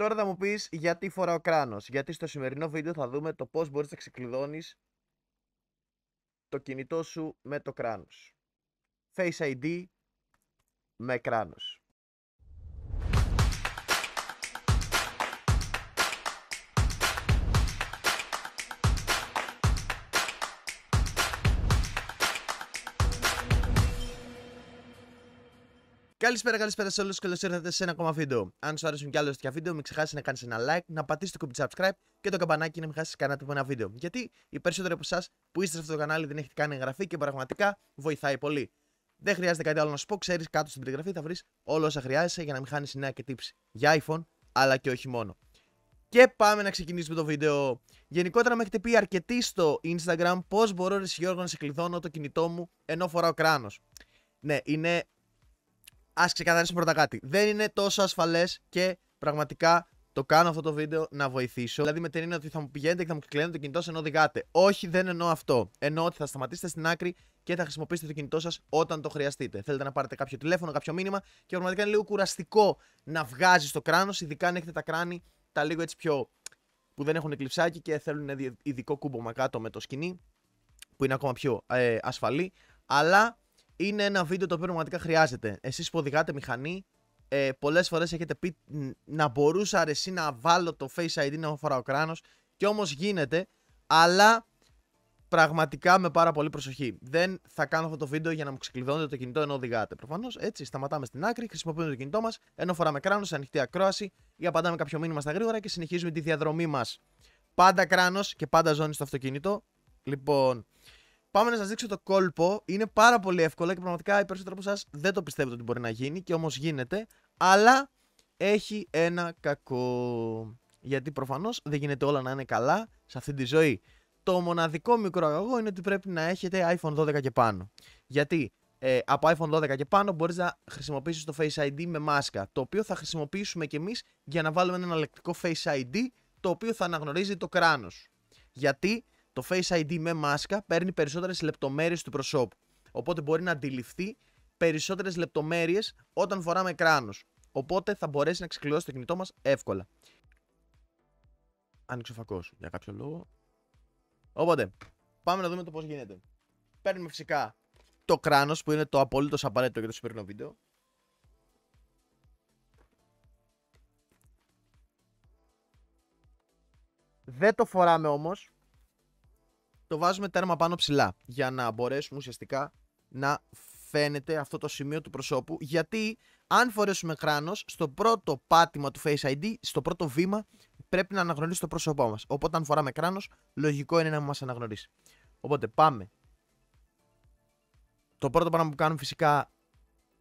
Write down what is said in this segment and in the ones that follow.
Τώρα θα μου πεις γιατί φοράω κράνος. Γιατί στο σημερινό βίντεο θα δούμε το πώς μπορείς να ξεκλειδώνεις το κινητό σου με το κράνος. Face ID με κράνος. Καλησπέρα σε όλους και καλώς ήρθατε σε ένα ακόμα βίντεο. Αν σου άρεσουν κι άλλα τέτοια βίντεο, μην ξεχάσεις να κάνεις ένα like, να πατήσεις το κουμπί subscribe και το καμπανάκι να μην χάσεις κανένα από ένα βίντεο. Γιατί οι περισσότεροι από εσάς που είστε σε αυτό το κανάλι δεν έχετε κάνει εγγραφή και πραγματικά βοηθάει πολύ. Δεν χρειάζεται κάτι άλλο να σου πω, ξέρεις κάτω στην περιγραφή θα βρεις όλα όσα χρειάζεσαι για να μην χάνεις νέα και tips για iPhone αλλά και όχι μόνο. Και πάμε να ξεκινήσουμε το βίντεο. Γενικότερα με έχετε πει αρκετοί στο Instagram πώς μπορώ ρε Γιώργο να ξεκλειδώνω το κινητό μου ενώ φοράω κράνος. Ναι, είναι. Ας ξεκαθαρίσουμε πρώτα κάτι. Δεν είναι τόσο ασφαλές και πραγματικά το κάνω αυτό το βίντεο να βοηθήσω. Δηλαδή, με την έννοια ότι θα μου πηγαίνετε και θα μου κλείνετε το κινητό ενώ οδηγάτε. Όχι, δεν εννοώ αυτό. Εννοώ ότι θα σταματήσετε στην άκρη και θα χρησιμοποιήσετε το κινητό σας όταν το χρειαστείτε. Θέλετε να πάρετε κάποιο τηλέφωνο, κάποιο μήνυμα και πραγματικά είναι λίγο κουραστικό να βγάζεις το κράνος, ειδικά αν έχετε τα κράνη τα λίγο έτσι πιο που δεν έχουν κλειψάκι και θέλουν ένα ειδικό κούμπομα κάτω με το σκηνή που είναι ακόμα πιο ασφαλή. Αλλά. Είναι ένα βίντεο το οποίο πραγματικά χρειάζεται. Εσείς που οδηγάτε μηχανή, πολλές φορές έχετε πει να μπορούσα αρεσί να βάλω το Face ID να φοράω κράνος και όμως γίνεται, αλλά πραγματικά με πάρα πολύ προσοχή. Δεν θα κάνω αυτό το βίντεο για να μου ξεκλειδώνετε το κινητό ενώ οδηγάτε. Προφανώς έτσι σταματάμε στην άκρη, χρησιμοποιούμε το κινητό μας, ενώ φοράμε κράνος, ανοιχτή ακρόαση ή απαντάμε κάποιο μήνυμα στα γρήγορα και συνεχίζουμε τη διαδρομή μας. Πάντα κράνος και πάντα ζώνη στο αυτοκίνητο. Λοιπόν. Πάμε να σας δείξω το κόλπο. Είναι πάρα πολύ εύκολο και πραγματικά οι περισσότεροι από εσάς δεν το πιστεύετε ότι μπορεί να γίνει και όμως γίνεται. Αλλά έχει ένα κακό. Γιατί προφανώς δεν γίνεται όλα να είναι καλά σε αυτή τη ζωή. Το μοναδικό μικρό αγωγό είναι ότι πρέπει να έχετε iPhone 12 και πάνω. Γιατί από iPhone 12 και πάνω μπορείς να χρησιμοποιήσεις το Face ID με μάσκα. Το οποίο θα χρησιμοποιήσουμε κι εμείς για να βάλουμε ένα εναλλακτικό Face ID το οποίο θα αναγνωρίζει το κράνος. Γιατί. Το Face ID με μάσκα παίρνει περισσότερες λεπτομέρειες του προσώπου. Οπότε μπορεί να αντιληφθεί περισσότερες λεπτομέρειες όταν φοράμε κράνος. Οπότε θα μπορέσει να ξεκλειδώσει το κινητό μας εύκολα. Άνοιξε ο φακός για κάποιο λόγο. Οπότε πάμε να δούμε το πώς γίνεται. Παίρνουμε φυσικά το κράνος που είναι το απολύτως απαραίτητο για το σημερινό βίντεο. Δεν το φοράμε όμως. Το βάζουμε τέρμα πάνω ψηλά για να μπορέσουμε ουσιαστικά να φαίνεται αυτό το σημείο του προσώπου. Γιατί αν φορέσουμε κράνος, στο πρώτο πάτημα του Face ID, στο πρώτο βήμα, πρέπει να αναγνωρίσει το πρόσωπό μας. Οπότε αν φοράμε κράνος, λογικό είναι να μας αναγνωρίσει. Οπότε πάμε. Το πρώτο πράγμα που κάνουμε φυσικά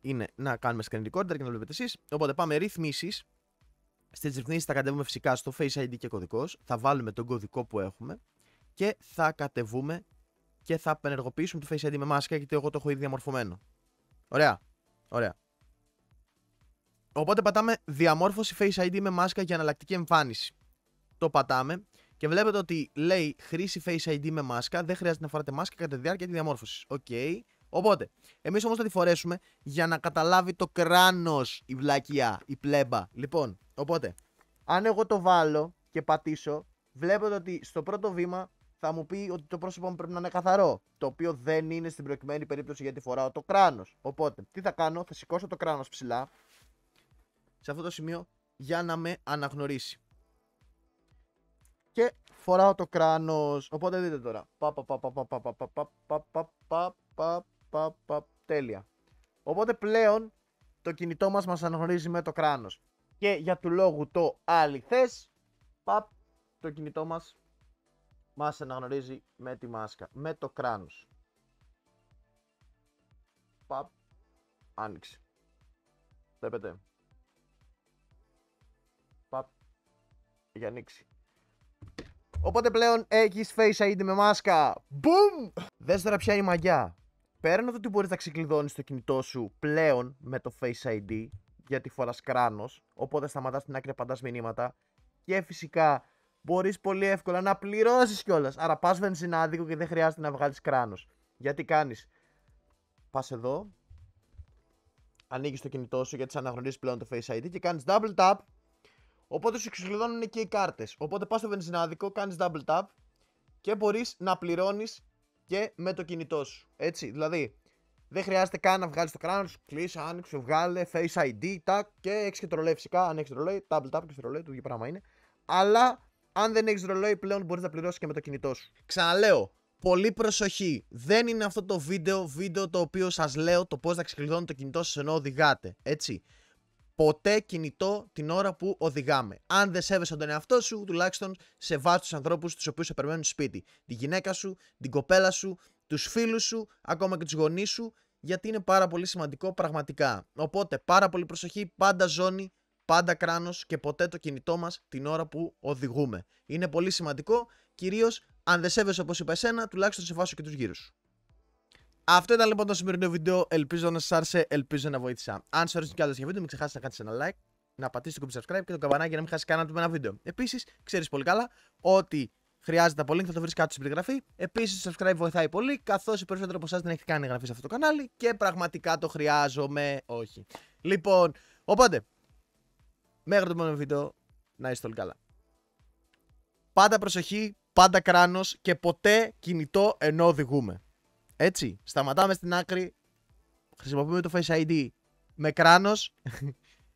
είναι να κάνουμε screen recorder και να βλέπετε εσείς. Οπότε πάμε ρυθμίσεις. Στις ρυθμίσεις θα κατεβούμε φυσικά στο Face ID και κωδικός. Θα βάλουμε τον κωδικό που έχουμε. Και θα κατεβούμε και θα απενεργοποιήσουμε το Face ID με μάσκα γιατί εγώ το έχω ήδη διαμορφωμένο. Ωραία, ωραία. Οπότε πατάμε διαμόρφωση Face ID με μάσκα για εναλλακτική εμφάνιση. Το πατάμε και βλέπετε ότι λέει χρήση Face ID με μάσκα. Δεν χρειάζεται να φοράτε μάσκα κατά τη διάρκεια της διαμόρφωσης. Οκ. Οπότε, εμείς όμως θα τη φορέσουμε για να καταλάβει το κράνος η βλακιά, η πλέμπα. Λοιπόν, οπότε, αν εγώ το βάλω και πατήσω, βλέπετε ότι στο πρώτο βήμα. Θα μου πει ότι το πρόσωπό μου πρέπει να είναι καθαρό. Το οποίο δεν είναι στην προηγουμένη περίπτωση γιατί φοράω το κράνος. Οπότε, τι θα κάνω, θα σηκώσω το κράνος ψηλά σε αυτό το σημείο για να με αναγνωρίσει. Και φοράω το κράνος. Οπότε δείτε τώρα. Τέλεια. Οπότε πλέον το κινητό μας μας αναγνωρίζει με το κράνος. Και για του λόγου το αληθές, το κινητό μας. Μας αναγνωρίζει με τη μάσκα, με το κράνος. Παπ, άνοιξε. Βλέπετε. Παπ, για ανοίξει. Οπότε πλέον έχεις Face ID με μάσκα. Μπουμ! Δες τώρα ποια είναι η μαγιά. Πέραν από το ότι μπορείς να ξεκλειδώνεις το κινητό σου πλέον με το Face ID, γιατί φοράς κράνος, οπότε σταματάς την άκρη, απαντάς μηνύματα και φυσικά. Μπορείς πολύ εύκολα να πληρώσεις κιόλας. Άρα πας βενζινάδικο και δεν χρειάζεται να βγάλεις κράνος. Γιατί κάνεις. Πας εδώ. Ανοίγεις το κινητό σου γιατί σε αναγνωρίζεις πλέον το Face ID και κάνεις double tap. Οπότε σου ξυλοδώνουν και οι κάρτες. Οπότε πας στο βενζινάδικο, κάνεις double tap και μπορείς να πληρώνεις και με το κινητό σου. Έτσι, δηλαδή δεν χρειάζεται καν να βγάλεις το κράνος, κλείσε, άνοιξε, βγάλε, Face ID, τάκ και έχεις και το ρολόι φυσικά. Αν έχεις ρολόι, double tap και στο ρολόι, το ίδιο πράγμα είναι. Αλλά αν δεν έχεις ρολόι πλέον μπορείς να πληρώσεις και με το κινητό σου. Ξαναλέω, πολύ προσοχή. Δεν είναι αυτό το βίντεο το οποίο σας λέω το πώς να ξεκλειδώνει το κινητό σας ενώ οδηγάτε. Έτσι. Ποτέ κινητό την ώρα που οδηγάμε. Αν δεν σέβεσαι τον εαυτό σου, τουλάχιστον σεβάσου τους ανθρώπους τους οποίους σε περιμένουν σπίτι. Τη γυναίκα σου, την κοπέλα σου, τους φίλους σου, ακόμα και τους γονείς σου, γιατί είναι πάρα πολύ σημαντικό πραγματικά. Οπότε πάρα πολύ προσοχή, πάντα ζώνη, πάντα κράνος και ποτέ το κινητό μας την ώρα που οδηγούμε. Είναι πολύ σημαντικό, κυρίως αν δεν σέβεσαι όπως είπα εσένα, τουλάχιστον σεβάσου και τους γύρω σου. Αυτό ήταν λοιπόν το σημερινό βίντεο, ελπίζω να σας άρεσε, ελπίζω να βοήθησα. Αν σας αρέσει και άλλο τέτοιο βίντεο, μην ξεχάσεις να κάνεις ένα like, να πατήσεις το κουμπί subscribe και το καμπανάκι για να μην χάσεις κανένα από ένα βίντεο. Επίσης, ξέρεις πολύ καλά ότι χρειάζεται από link, θα το βρεις κάτω στην περιγραφή. Επίσης, το subscribe βοηθάει πολύ, καθώς οι περισσότεροι από εσάς δεν έχετε κάνει εγγραφή σε αυτό το κανάλι και πραγματικά το χρειάζομαι, όχι. Λοιπόν, οπότε, μέχρι το επόμενο βίντεο, να είστε όλοι καλά. Πάντα προσοχή, πάντα κράνος και ποτέ κινητό ενώ οδηγούμε. Έτσι, σταματάμε στην άκρη, χρησιμοποιούμε το Face ID με κράνος,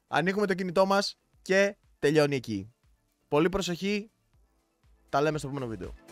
ανοίγουμε το κινητό μας και τελειώνει εκεί. Πολύ προσοχή, τα λέμε στο επόμενο βίντεο.